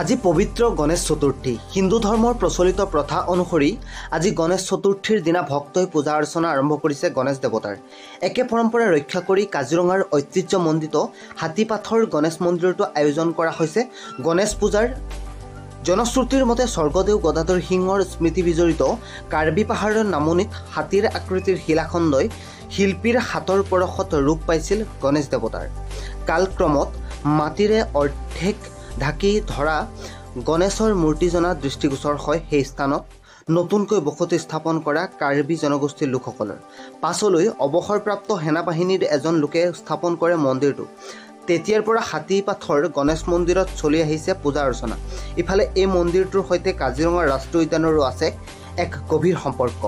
আজি পবিত্ৰ গণেশ চতুৰ্থী। হিন্দু ধৰ্মৰ প্ৰচলিত প্ৰথা অনুসৰি আজি গণেশ চতুৰ্থীৰ দিনা ভক্তই পূজা অৰ্চনা আৰম্ভ কৰিছে গণেশ দেৱতাৰ। একে পৰম্পৰা ৰক্ষা কৰি কাজিৰঙাৰ ঐতিহ্যমণ্ডিত হাতীপাথৰ গণেশ মন্দিৰটো আয়োজন কৰা হৈছে গণেশ পূজাৰ। জনশ্ৰুতিৰ মতে স্বৰ্গদেউ গদাধৰ সিংহৰ স্মৃতি বিজড়িত কাৰ্বি পাহাৰৰ নামনিত হাতীৰ আকৃতিৰ শিলাখণ্ডই শিল্পীৰ হাতৰ পৰশত ৰূপ পাইছিল গণেশ দেৱতাৰ। কালক্ৰমত মাটিৰে অৰ্ধেক ঢাকি ধৰা গণেশৰ মূৰ্তিজনা দৃষ্টিগোচৰ হয় সেই স্থানত নতুনকৈ বসতি স্থাপন কৰা কাৰ্বি জনগোষ্ঠীৰ লোকসকলৰ। পাছলৈ অৱসৰপ্ৰাপ্ত সেনাবাহিনীৰ এজন লোকে স্থাপন কৰে মন্দিৰটো। তেতিয়াৰ পৰা হাতীপাথৰ গণেশ মন্দিৰত চলি আহিছে পূজা অৰ্চনা। ইফালে এই মন্দিৰটোৰ সৈতে কাজিৰঙা ৰাষ্ট্ৰীয় উদ্যানৰো আছে এক গভীৰ সম্পৰ্ক।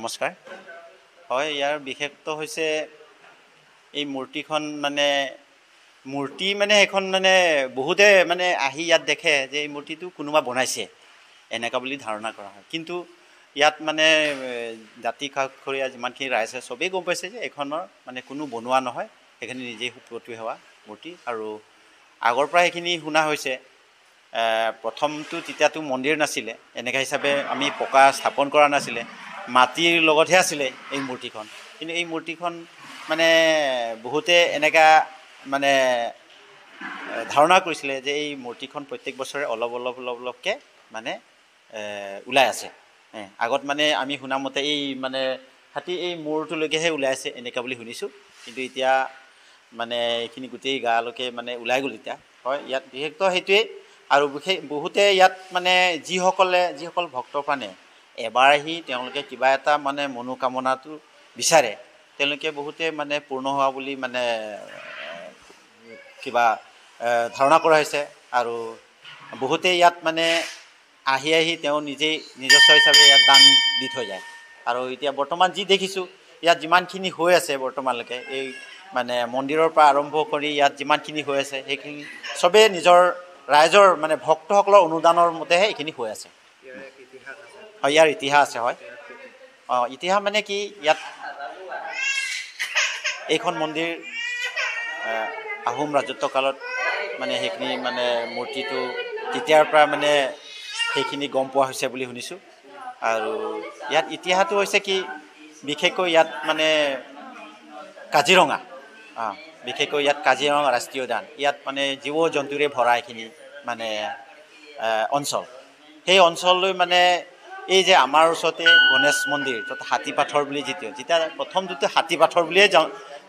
নমস্কাৰ। হয়, ইয়াৰ বিশেষত্ব হৈছে এই মূৰ্তিখন মানে সেইখন মানে বহুতে মানে আহি ইয়াত দেখে যে এই মূৰ্তিটো কোনোবা বনাইছে এনেকুৱা বুলি ধাৰণা কৰা হয়। কিন্তু ইয়াত মানে জাতি কাষৰীয়া যিমানখিনি ৰাইজ আছে চবেই গম পাইছে যে এইখনৰ মানে কোনো বনোৱা নহয়, সেইখিনি নিজেই সুপ্ৰতি হোৱা মূৰ্তি। আৰু আগৰ পৰা সেইখিনি শুনা হৈছে। প্ৰথমটো তেতিয়াতো মন্দিৰ নাছিলে, এনেকুৱা হিচাপে আমি পকা স্থাপন কৰা নাছিলে, মাটিৰ লগতহে আছিলে এই মূৰ্তিখন। কিন্তু এই মূৰ্তিখন মানে বহুতে এনেকুৱা মানে ধাৰণা কৰিছিলে যে এই মূৰ্তিখন প্ৰত্যেক বছৰে অলপ অলপ অলপকৈ মানে ওলাই আছে। আগত মানে আমি শুনামতে এই মানে হাতী এই মূৰটোলৈকেহে ওলাই আছে এনেকুৱা বুলি শুনিছোঁ। কিন্তু এতিয়া মানে এইখিনি গোটেই গালৈকে মানে ওলাই গ'ল এতিয়া। হয়, ইয়াত বিশেষকৈ সেইটোৱেই। আৰু বিশেষ বহুতে ইয়াত মানে যিসকল ভক্তপ্ৰাণে এবাৰ আহি তেওঁলোকে কিবা এটা মানে মনোকামনাটো বিচাৰে, তেওঁলোকে বহুতে মানে পূৰ্ণ হোৱা বুলি মানে কিবা ধাৰণা কৰা হৈছে। আৰু বহুতে ইয়াত মানে আহি আহি তেওঁ নিজেই নিজস্ব হিচাপে ইয়াত দান দি থৈ যায়। আৰু এতিয়া বৰ্তমান যি দেখিছোঁ ইয়াত যিমানখিনি হৈ আছে বৰ্তমানলৈকে এই মানে মন্দিৰৰ পৰা আৰম্ভ কৰি ইয়াত যিমানখিনি হৈ আছে সেইখিনি চবেই নিজৰ ৰাইজৰ মানে ভক্তসকলৰ অনুদানৰ মতেহে এইখিনি হৈ আছে। হয়, ইয়াৰ ইতিহাস আছে। হয়, ইতিহাস মানে কি, ইয়াত এইখন মন্দিৰ আহোম ৰাজত্বকালত মানে সেইখিনি মানে মূৰ্তিটো তেতিয়াৰ পৰা মানে সেইখিনি গম পোৱা হৈছে বুলি শুনিছোঁ। আৰু ইয়াত ইতিহাসটো হৈছে কি, বিশেষকৈ ইয়াত মানে কাজিৰঙা, বিশেষকৈ ইয়াত কাজিৰঙা ৰাষ্ট্ৰীয় উদ্যান, ইয়াত মানে জীৱ জন্তুৰে ভৰা এইখিনি মানে অঞ্চল। সেই অঞ্চললৈ মানে এই যে আমাৰ ওচৰতে গণেশ মন্দিৰ য'ত হাতীপাথৰ বুলি যেতিয়া প্ৰথমটোতে হাতীপাথৰ বুলিয়ে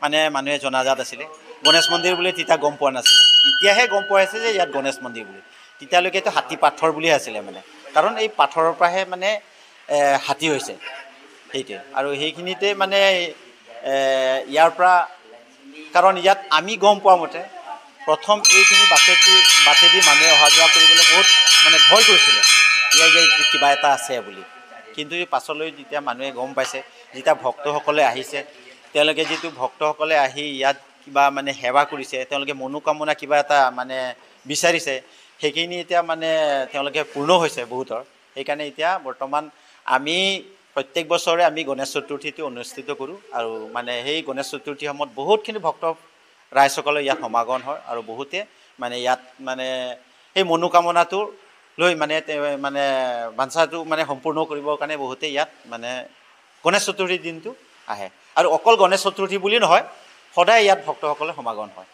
মানে মানুহে জনাজাত আছিলে, গণেশ মন্দিৰ বুলি তেতিয়া গম পোৱা নাছিলে। এতিয়াহে গম পোৱা হৈছে যে ইয়াত গণেশ মন্দিৰ বুলি, তেতিয়ালৈকেতো হাতীপাথৰ বুলিয়ে আছিলে মানে, কাৰণ এই পাথৰৰ পৰাহে মানে হাতী হৈছে। সেইটোৱে। আৰু সেইখিনিতে মানে ইয়াৰ পৰা, কাৰণ ইয়াত আমি গম পোৱা মতে প্ৰথম এইখিনি বাটেদি মানুহে অহা যোৱা কৰিবলৈ বহুত মানে ভয় কৰিছিলে ইয়াৰ যে কিবা এটা আছে বুলি। কিন্তু পাছলৈ যেতিয়া মানুহে গম পাইছে, যেতিয়া ভক্তসকলে আহিছে, তেওঁলোকে যিটো ভক্তসকলে আহি ইয়াত কিবা মানে সেৱা কৰিছে, তেওঁলোকে মনোকামনা কিবা এটা মানে বিচাৰিছে, সেইখিনি এতিয়া মানে তেওঁলোকে পূৰ্ণ হৈছে বহুতৰ। সেইকাৰণে এতিয়া বৰ্তমান আমি প্ৰত্যেক বছৰে আমি গণেশ চতুৰ্থীটো অনুষ্ঠিত কৰোঁ। আৰু মানে সেই গণেশ চতুৰ্থী সময়ত বহুতখিনি ভক্ত ৰাইজসকলে ইয়াত সমাগম হয়। আৰু বহুতে মানে ইয়াত মানে সেই মনোকামনাটোৰ লৈ মানে মানে বাঞ্ছাটো মানে সম্পূৰ্ণ কৰিবৰ কাৰণে বহুতে ইয়াত মানে গণেশ চতুৰ্থী দিনটো আহে আৰু অকল গণেশ চতুৰ্থী বুলি নহয় সদায় ইয়াত ভক্তসকলে সমাগম হয়।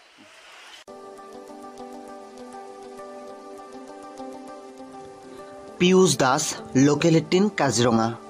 পিয়ুষ দাস, লোকেল 18 কাজিৰঙা।